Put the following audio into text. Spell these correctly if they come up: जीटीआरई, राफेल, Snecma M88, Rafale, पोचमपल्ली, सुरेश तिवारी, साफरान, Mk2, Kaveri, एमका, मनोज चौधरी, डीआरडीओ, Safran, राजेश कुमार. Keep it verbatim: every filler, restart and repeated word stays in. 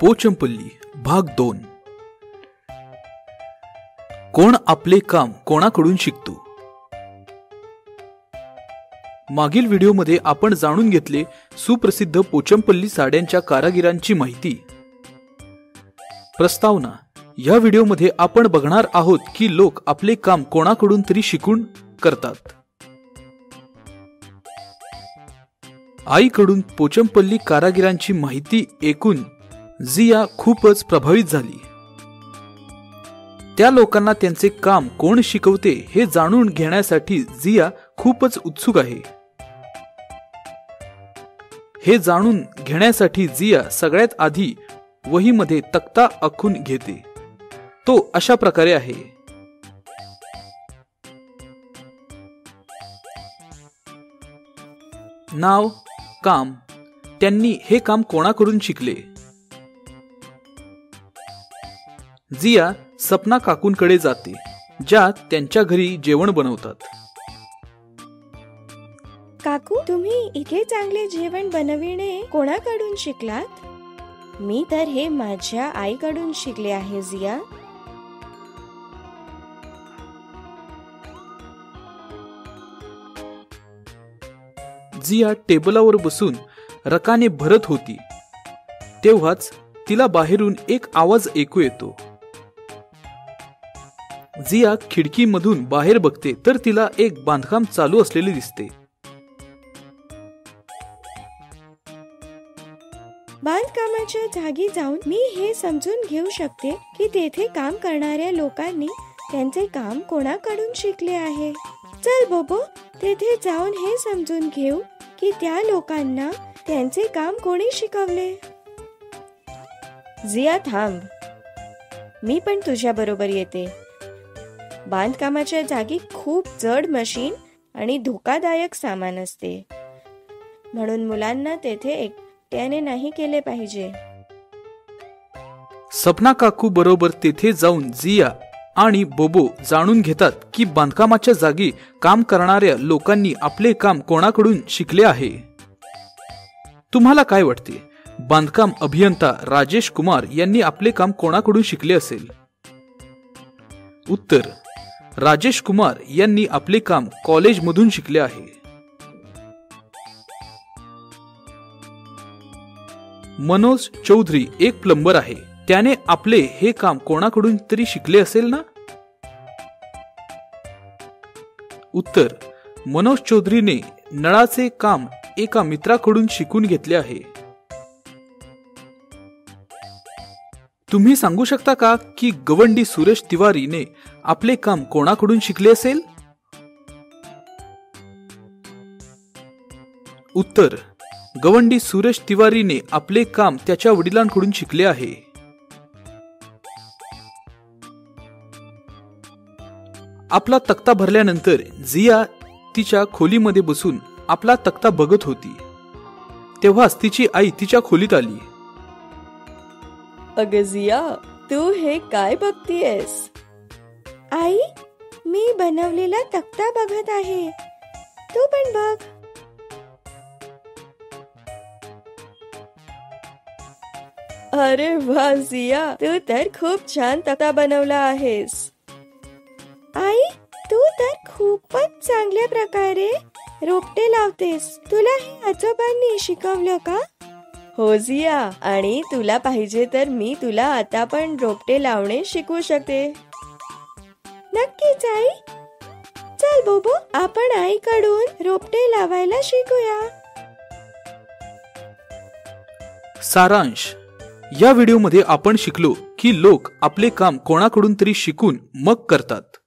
पोचमपल्ली भाग दोन। कोण आपले काम कोणाकडून शिकतो। मागील व्हिडिओमध्ये आपण जाणून घेतले सुप्रसिद्ध पोचमपल्ली साड्यांच्या कारागिरांची माहिती, प्रस्तावना। या व्हिडिओमध्ये आपण बघणार आहोत की लोक आपले काम कोणाकडून तरी शिकून करतात। आईकडून पोचमपल्ली कारागिरांची माहिती ऐकून जिया खूपच प्रभावित झाली। त्या लोकांना त्यांचे काम कोण शिकवते हे जाणून घेण्यासाठी जिया खूपच उत्सुक आहे। हे जाणून घेण्यासाठी जिया सगळ्यात आधी वहीमध्ये तक्ता आखून घेते। तो अशा प्रकारे आहे। नाव, काम, त्यांनी हे काम कोणाकडून शिकले। जिया सपना काकूंकडे जाते, ज्या त्यांच्या घरी जेवण बनवतात। काकू, तुम्ही इतके चांगले जेवण बनविणे कोणाकडून शिकलात? मी तर हे माझ्या आईकडून शिकले आहे जिया। जिया टेबलावर बसून रकाने भरत होती तेव्हाच तिला बाहेरून एक आवाज ऐकू येतो। जिया खिडकीमधून बाहेर बघते तर तिला एक बांधकाम चालू असलेले दिसते। बांधकामाच्या जागी जाऊन मी हे समजून घेऊ शकते की तेथे काम करणाऱ्या लोकांनी त्यांचे काम कोणाकडून शिकले आहे। चल बोबो, तेथे जाऊन हे समजून घेऊ की त्या लोकांना त्यांचे काम कोणी शिकवले। जिया थांब, मी पण तुझ्या बरोबर येते। बांधकामाच्या जागी खूप जड मशीन आणि धोकादायक सामान असते, म्हणून मुलांना तेथे एकट्याने नाही केले पाहिजे। सपना काकू बरोबर तेथे जाऊन जिया आणि बोबो जाणून घेतात की बांधकामाच्या जागी काम करणाऱ्या लोकांनी आपले काम कोणाकडून शिकले आहे। तुम्हाला काय वाटते, बांधकाम अभियंता राजेश कुमार यांनी आपले काम कोणाकडून शिकले असेल? उत्तर, राजेश कुमार यांनी आपले काम कॉलेजमधून शिकले आहे। मनोज चौधरी एक प्लंबर आहे, त्याने आपले हे काम कोणाकडून तरी शिकले असेल ना? उत्तर, मनोज चौधरीने नळाचे काम एका मित्राकडून शिकून घेतले आहे। तुम्ही सांगू शकता का की गवंडी सुरेश तिवारीने आपले काम कोणाकडून शिकले असेल? उत्तर, गवंडी सुरेश तिवारीने आपले काम त्याच्या वडिलांकडून शिकले आहे। आपला तक्ता भरल्यानंतर जिया तिच्या खोलीमध्ये बसून आपला तक्ता बघत होती तेव्हाच तिची आई तिच्या खोलीत आली। अगं जिया, तू हे काय बघतीयस? आई, मी बनवलेला तक्ता बघत आहे, तू पण बघ। अरे वा जिया, तू तर खूप छान तक्ता बनवला आहेस। आई, तू तर खूपच चांगल्या प्रकारे रोपटे लावतेस, तुला हे आजोबांनी शिकवलं का? हो जिया, आणि तुला पाहिजे तर मी तुला आता पण रोपटे लावणे शिकवू शकते। नक्कीच आई, चल बोबो, आपण आईकडून रोपटे लावायला शिकूया। सारांश, या व्हिडिओमध्ये आपण शिकलो की लोक आपले काम कोणाकडून तरी शिकून मग करतात।